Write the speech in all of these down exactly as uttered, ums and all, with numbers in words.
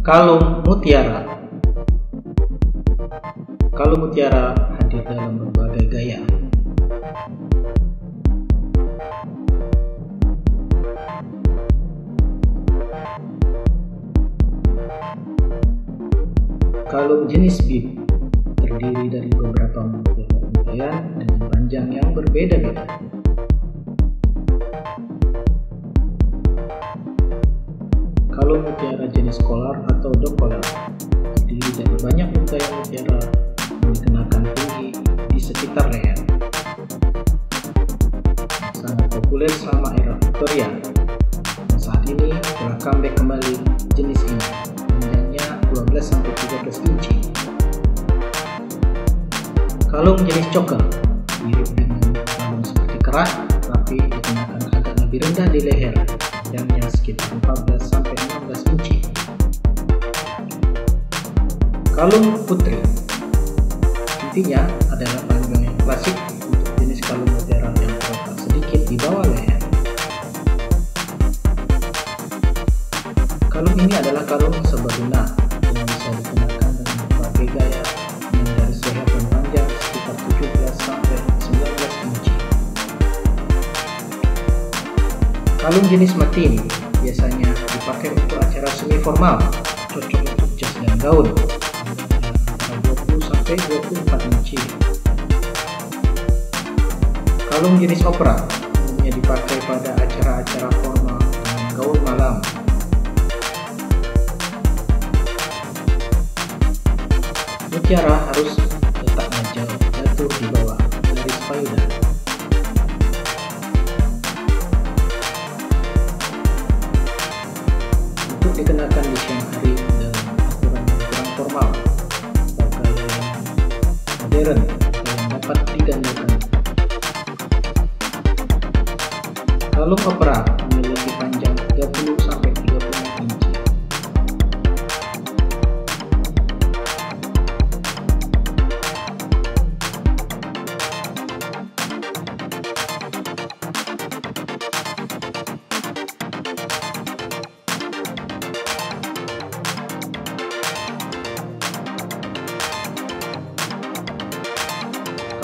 Kalung mutiara. Kalung mutiara hadir dalam berbagai gaya. Kalung jenis bead terdiri dari beberapa mutiara dengan panjang yang berbeda-beda. Kalung mutiara jenis kolar atau dokolar terdiri dari banyak untayan mutiara yang dikenakan tinggi di sekitar leher. Sangat populer selama era Victoria. Dan saat ini telah comeback kembali jenis ini, panjangnya dua belas sampai tiga belas inci. Kalung jenis choker mirip dengan kalung seperti kerat, tapi dikenakan agak lebih rendah di leher. Yang sekitar empat belas sampai enam belas inci. Kalung putri intinya adalah panjang yang klasik untuk jenis kalung mutiara yang terletak sedikit di bawah leher. Kalung ini adalah kalung serbaguna yang bisa digunakan dengan berbagai gaya yang dari sehelai panjang sekitar tujuh belas sampai sembilan belas inci. Kalung jenis matin biasanya dipakai untuk acara semi formal, cocok untuk jas dan gaun, dua puluh sampai dua puluh empat inci. Kalung jenis opera umumnya dipakai pada acara-acara formal dan gaun malam. Mutiara harus letaknya jauh jatuh di bawah garis payudara. Dikenakan di siang hari dalam aturan yang kurang formal atau gaya modern yang dapat digandakan. Kalung opera memiliki panjang tiga puluh sampai tiga puluh lima inci.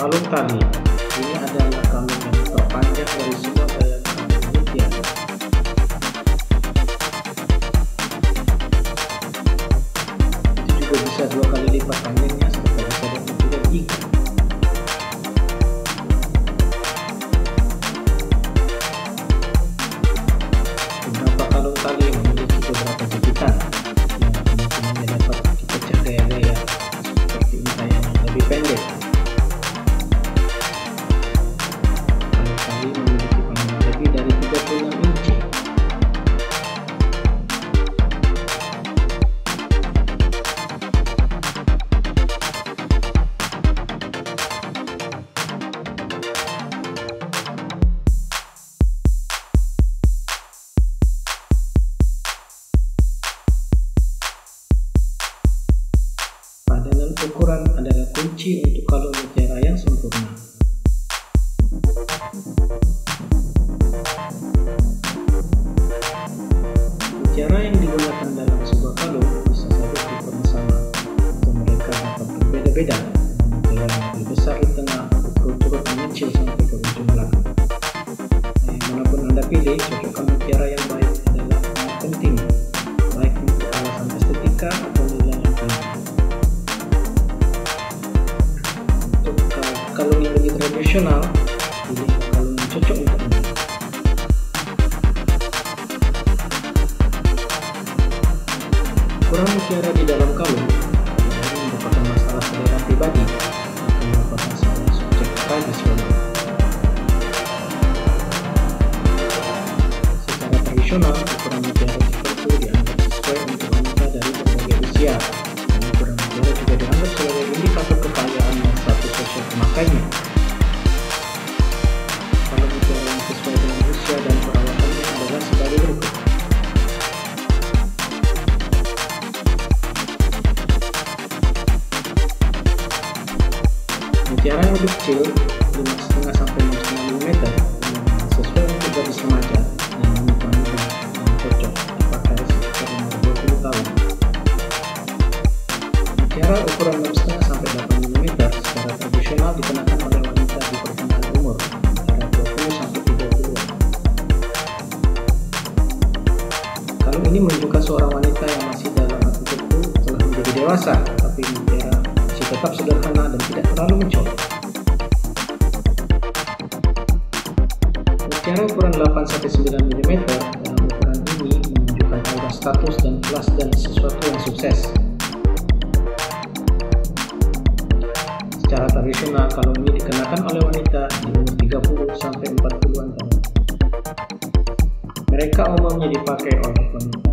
Kalung tali ini adalah kalung yang terpanjang dari semua gaya kalung mutiara. Itu juga bisa dua kali lipat panjangnya serta bisa ditukar jika. Beberapa kalung tali memiliki beberapa jepitan yang kemungkinan dapat dipecah gaya-gaya seperti untayan yang lebih pendek. Padanan ukuran adalah kunci untuk kalung mutiara yang sempurna. Mutiara yang digunakan dalam sebuah kalung bisa saja berukuran sama, atau mereka dapat berbeda-beda. Mutiara yang lebih besar di tengah berturut-turut mengecil sampai ke ujung belakang. Nah, yang manapun Anda pilih, cocokkan mutiara yang baik adalah yang penting, baik untuk alasan estetika atau nilai yang tinggi. Kalung yang lebih tradisional, pilih kalung yang cocok untuk Anda. Ukuran mutiara di dalam kalung ini merupakan masalah selera pribadi, bukan merupakan masalah subjek tradisional. Secara tradisional, ukuran mutiara tertentu dianggap sesuai untuk wanita dari berbagai usia. Ukuran mutiara juga dianggap sebagai indikator kekayaan masa. Pemakainya. Kalau mutiara yang sesuai dengan usia dan perawatannya adalah sebagai berikut. Mutiara yang lebih kecil lima koma lima sampai enam koma lima milimeter yang sesuai untuk gadis remaja dan wanita muda yang cocok dipakai sekitar umur dua puluh. ini menunjukkan seorang wanita yang masih dalam untukku telah menjadi dewasa, tapi dia masih tetap sederhana dan tidak terlalu mencolok. Secara ukuran delapan sampai sembilan milimeter, dalam ukuran ini menunjukkan aura status dan kelas dan sesuatu yang sukses. Secara tradisional, kalung ini dikenakan oleh wanita di umur tiga puluh sampai empat puluhan tahun. Mereka umumnya dipakai oleh wanita